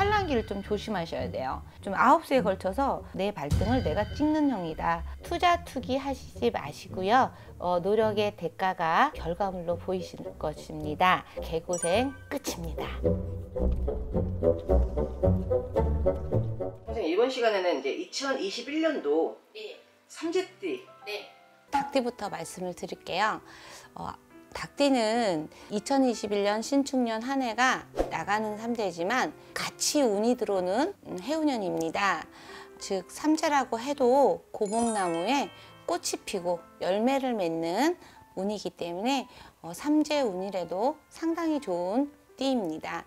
팔랑귀를 좀 조심하셔야 돼요. 좀 9세에 걸쳐서 내 발등을 내가 찍는 형이다. 투자 투기 하시지 마시고요. 노력의 대가가 결과물로 보이실 것입니다. 개고생 끝입니다. 선생님, 이번 시간에는 이제 2021년도 네. 삼재띠 네. 닭띠부터 말씀을 드릴게요. 닭띠는 2021년 신축년 한 해가 나가는 삼재지만 같이 운이 들어오는 해운년입니다. 즉 삼재라고 해도 고목나무에 꽃이 피고 열매를 맺는 운이기 때문에 삼재 운이라도 상당히 좋은 띠입니다.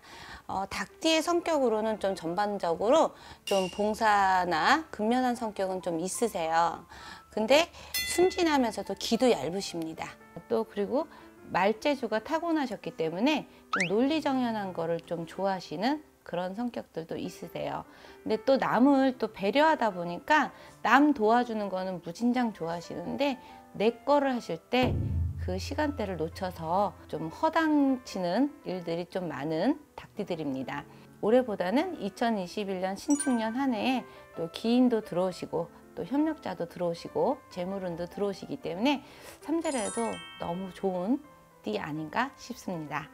닭띠의 성격으로는 좀 전반적으로 좀 봉사나 근면한 성격은 좀 있으세요. 근데 순진하면서도 기도 얇으십니다. 또 그리고 말재주가 타고나셨기 때문에 좀 논리정연한 거를 좀 좋아하시는 그런 성격들도 있으세요. 근데 또 남을 또 배려하다 보니까 남 도와주는 거는 무진장 좋아하시는데 내 거를 하실 때 그 시간대를 놓쳐서 좀 허당치는 일들이 좀 많은 닭띠들입니다. 올해보다는 2021년 신축년 한 해에 또 기인도 들어오시고 또 협력자도 들어오시고 재물운도 들어오시기 때문에 삼재라도 너무 좋은 띠 아닌가 싶습니다.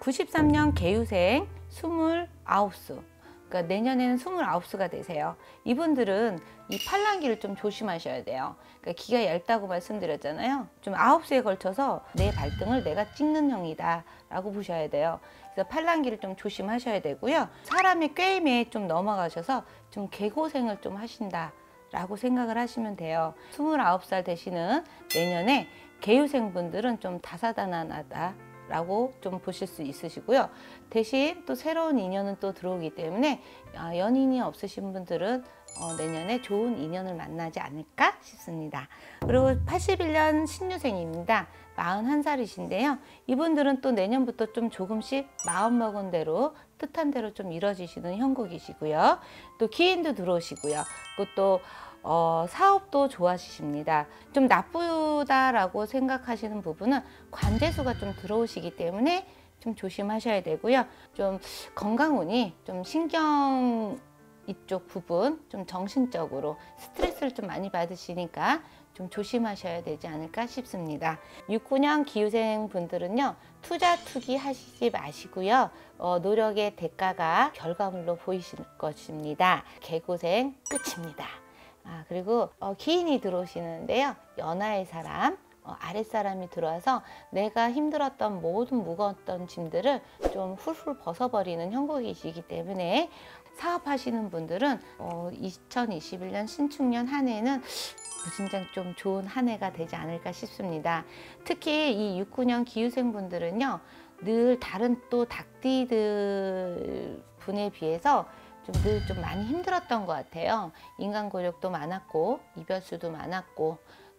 93년 개유생 29수, 그러니까 내년에는 29수가 되세요. 이분들은 이 팔랑귀를 좀 조심하셔야 돼요. 그러니까 귀가 얇다고 말씀드렸잖아요. 좀 9세에 걸쳐서 내 발등을 내가 찍는 형이다 라고 보셔야 돼요. 그래서 팔랑귀를 좀 조심하셔야 되고요. 사람의 꾀임에 좀 넘어가셔서 좀 개고생을 좀 하신다 라고 생각을 하시면 돼요. 29살 되시는 내년에 개유생분들은 좀 다사다난하다 라고 좀 보실 수 있으시고요. 대신 또 새로운 인연은 또 들어오기 때문에 연인이 없으신 분들은 내년에 좋은 인연을 만나지 않을까 싶습니다. 그리고 81년 신유생입니다. 41살이신데요. 이분들은 또 내년부터 좀 조금씩 마음먹은 대로 뜻한 대로 좀 이뤄지시는 형국이시고요. 또 기인도 들어오시고요. 그것도 사업도 좋아하십니다. 좀 나쁘다라고 생각하시는 부분은 관재수가 좀 들어오시기 때문에 좀 조심하셔야 되고요. 좀 건강운이 좀 신경 이쪽 부분 좀 정신적으로 스트레스를 좀 많이 받으시니까 좀 조심하셔야 되지 않을까 싶습니다. 69년 기유생 분들은요, 투자 투기 하시지 마시고요. 노력의 대가가 결과물로 보이실 것입니다. 개고생 끝입니다. 그리고 기인이 들어오시는데요. 연하의 사람, 아랫사람이 들어와서 내가 힘들었던 모든 무거웠던 짐들을 좀 훌훌 벗어버리는 형국이시기 때문에 사업하시는 분들은 2021년 신축년 한 해는 무진장 좀 좋은 한 해가 되지 않을까 싶습니다. 특히 이 69년 기유생분들은요, 늘 다른 또 닭띠들 분에 비해서 좀 늘 좀 많이 힘들었던 것 같아요. 인간고력도 많았고 이별수도 많았고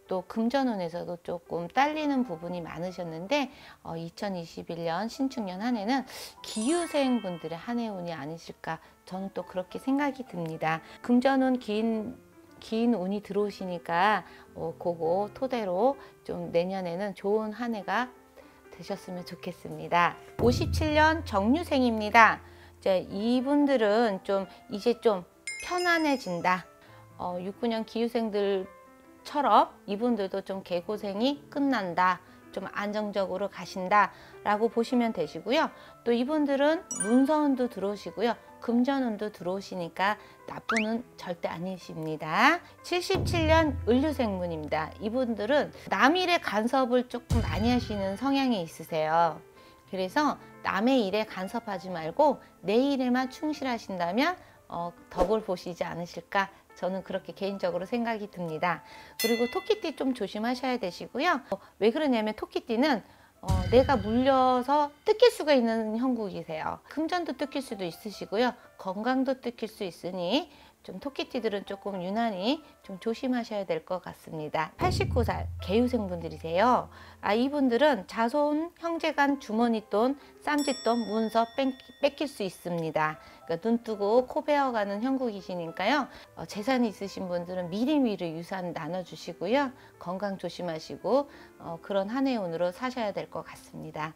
또 금전운에서도 조금 딸리는 부분이 많으셨는데 2021년 신축년 한 해는 기유생 분들의 한 해 운이 아니실까, 저는 또 그렇게 생각이 듭니다. 금전운 긴 운이 들어오시니까 그거 토대로 좀 내년에는 좋은 한 해가 되셨으면 좋겠습니다. 57년 정유생입니다. 이제 이분들은 좀 이제 좀 편안해진다. 69년 기유생들처럼 이분들도 좀 개고생이 끝난다. 좀 안정적으로 가신다 라고 보시면 되시고요. 또 이분들은 문서운도 들어오시고요. 금전운도 들어오시니까 나쁜 운 절대 아니십니다. 77년 을유생분입니다. 이분들은 남일의 간섭을 조금 많이 하시는 성향이 있으세요. 그래서 남의 일에 간섭하지 말고 내 일에만 충실하신다면 덕을 보시지 않으실까, 저는 그렇게 개인적으로 생각이 듭니다. 그리고 토끼띠 좀 조심하셔야 되시고요. 왜 그러냐면 토끼띠는 내가 물려서 뜯길 수가 있는 형국이세요. 금전도 뜯길 수도 있으시고요. 건강도 뜯길 수 있으니 좀 토끼띠들은 조금 유난히 좀 조심하셔야 될 것 같습니다. 89살 개유생분들이세요. 이분들은 자손, 형제간 주머니돈, 쌈짓돈, 문서 뺏길 수 있습니다. 그러니까 눈 뜨고 코 베어가는 형국이시니까요. 재산이 있으신 분들은 미리미리 유산 나눠주시고요. 건강 조심하시고 그런 한 해 운으로 사셔야 될 것 같습니다.